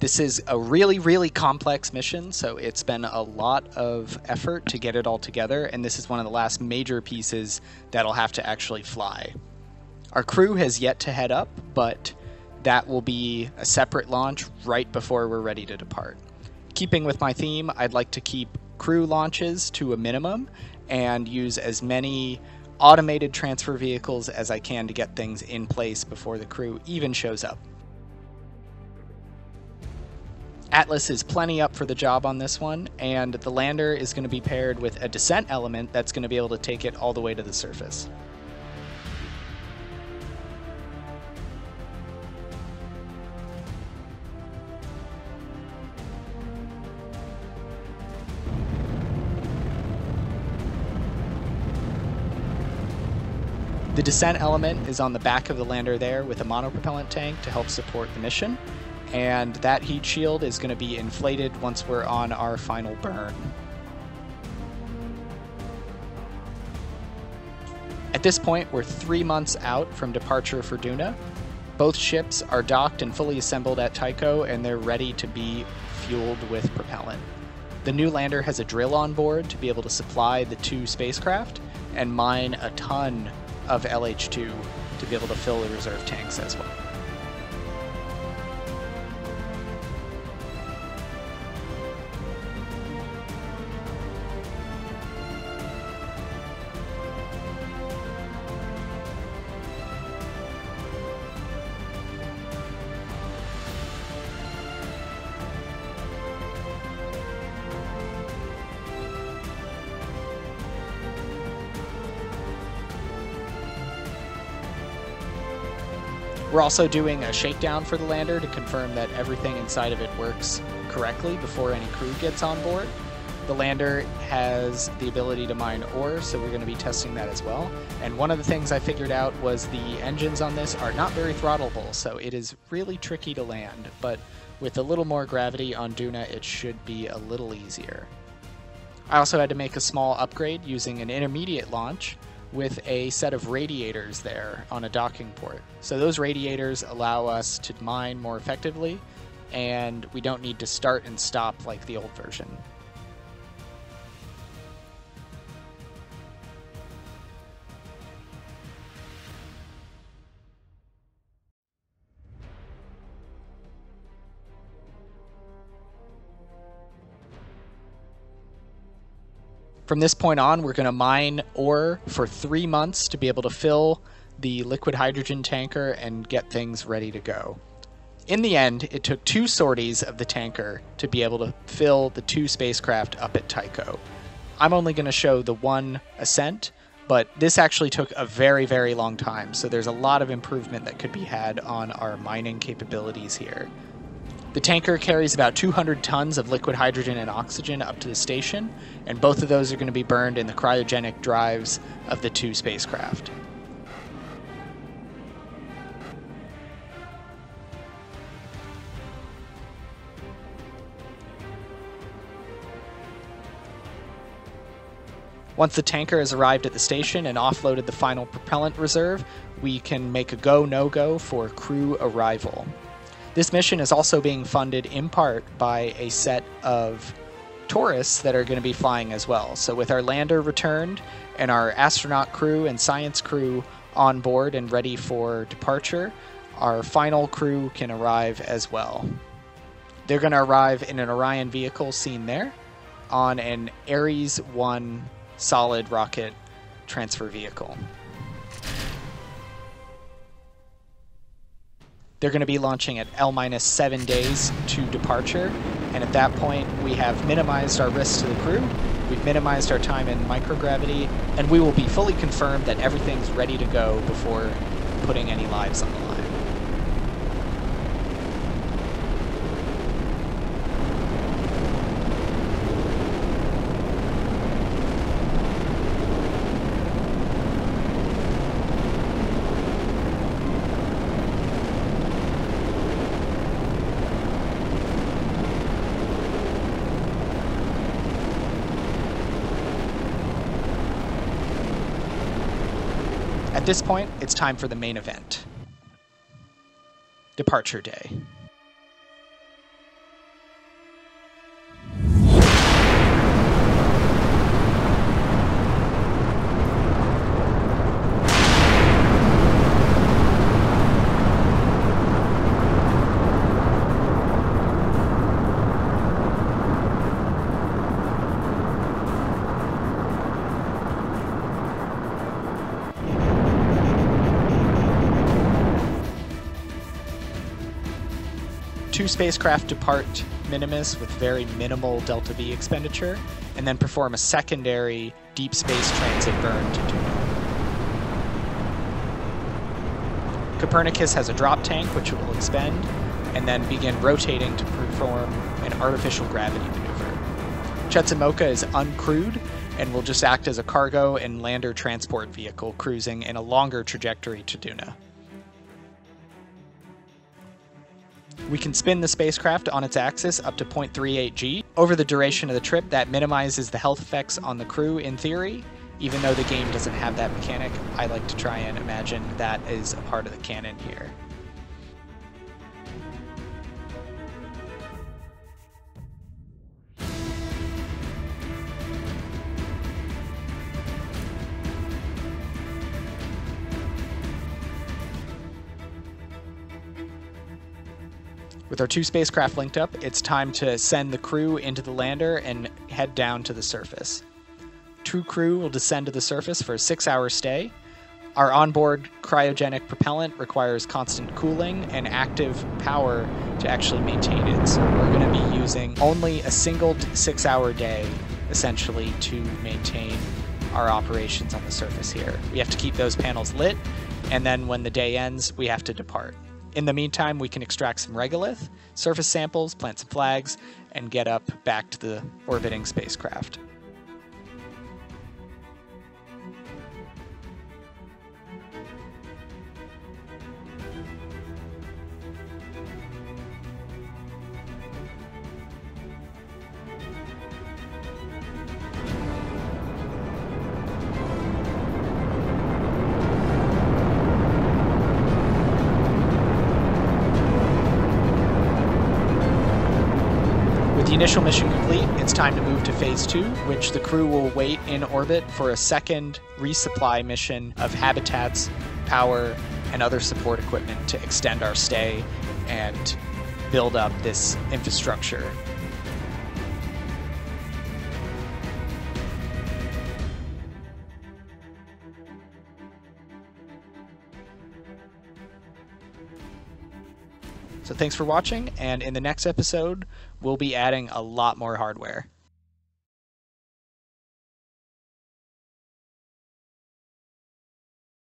This is a really, really complex mission, so it's been a lot of effort to get it all together, and this is one of the last major pieces that'll have to actually fly. Our crew has yet to head up, but that will be a separate launch right before we're ready to depart. Keeping with my theme, I'd like to keep crew launches to a minimum and use as many automated transfer vehicles as I can to get things in place before the crew even shows up. Atlas is plenty up for the job on this one, and the lander is going to be paired with a descent element that's going to be able to take it all the way to the surface. The descent element is on the back of the lander there with a monopropellant tank to help support the mission, and that heat shield is going to be inflated once we're on our final burn. At this point, we're 3 months out from departure for Duna. Both ships are docked and fully assembled at Tycho, and they're ready to be fueled with propellant. The new lander has a drill on board to be able to supply the two spacecraft and mine a ton of LH2 to be able to fill the reserve tanks as well. We're also doing a shakedown for the lander to confirm that everything inside of it works correctly before any crew gets on board. The lander has the ability to mine ore, so we're going to be testing that as well. And one of the things I figured out was the engines on this are not very throttleable, so it is really tricky to land, but with a little more gravity on Duna, it should be a little easier. I also had to make a small upgrade using an intermediate launch with a set of radiators there on a docking port. So those radiators allow us to mine more effectively, and we don't need to start and stop like the old version. From this point on, we're going to mine ore for 3 months to be able to fill the liquid hydrogen tanker and get things ready to go. In the end, it took two sorties of the tanker to be able to fill the two spacecraft up at Tycho. I'm only going to show the one ascent, but this actually took a very, very long time, so there's a lot of improvement that could be had on our mining capabilities here. The tanker carries about 200 tons of liquid hydrogen and oxygen up to the station, and both of those are going to be burned in the cryogenic drives of the two spacecraft. Once the tanker has arrived at the station and offloaded the final propellant reserve, we can make a go, no-go for crew arrival. This mission is also being funded in part by a set of tourists that are going to be flying as well. So with our lander returned and our astronaut crew and science crew on board and ready for departure, our final crew can arrive as well. They're going to arrive in an Orion vehicle seen there on an Ares 1 solid rocket transfer vehicle. They're going to be launching at L-7 days to departure, and at that point we have minimized our risk to the crew, we've minimized our time in microgravity, and we will be fully confirmed that everything's ready to go before putting any lives on the line. At this point, it's time for the main event. Departure day. Two spacecraft depart Minimus with very minimal delta V expenditure, and then perform a secondary deep space transit burn to Duna. Copernicus has a drop tank which it will expend, and then begin rotating to perform an artificial gravity maneuver. Chetsamoka is uncrewed and will just act as a cargo and lander transport vehicle, cruising in a longer trajectory to Duna. We can spin the spacecraft on its axis up to 0.38 G. Over the duration of the trip, that minimizes the health effects on the crew in theory, even though the game doesn't have that mechanic. I like to try and imagine that is a part of the canon here. With our two spacecraft linked up, it's time to send the crew into the lander and head down to the surface. Two crew will descend to the surface for a 6-hour stay. Our onboard cryogenic propellant requires constant cooling and active power to actually maintain it. So we're going to be using only a single 6-hour day, essentially, to maintain our operations on the surface here. We have to keep those panels lit, and then when the day ends, we have to depart. In the meantime, we can extract some regolith, surface samples, plant some flags, and get up back to the orbiting spacecraft. Initial mission complete, it's time to move to phase 2, which the crew will wait in orbit for a second resupply mission of habitats, power, and other support equipment to extend our stay and build up this infrastructure. So thanks for watching, and in the next episode, we'll be adding a lot more hardware.